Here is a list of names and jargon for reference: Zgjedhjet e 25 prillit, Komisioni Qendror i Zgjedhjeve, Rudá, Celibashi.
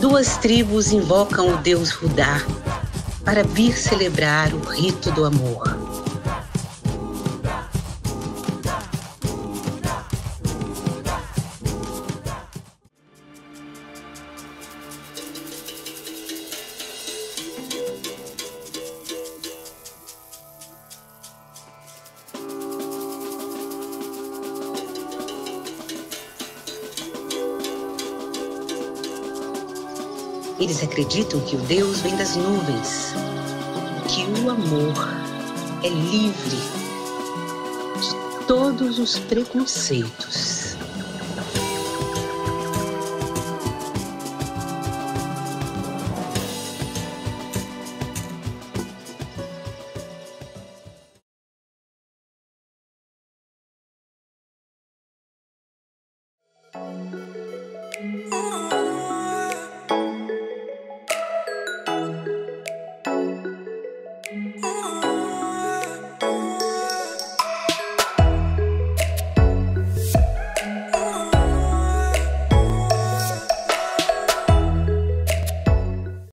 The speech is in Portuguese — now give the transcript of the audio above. Duas tribos invocam o deus Rudá para vir celebrar o rito do amor. Eles acreditam que o Deus vem das nuvens, que o amor é livre de todos os preconceitos.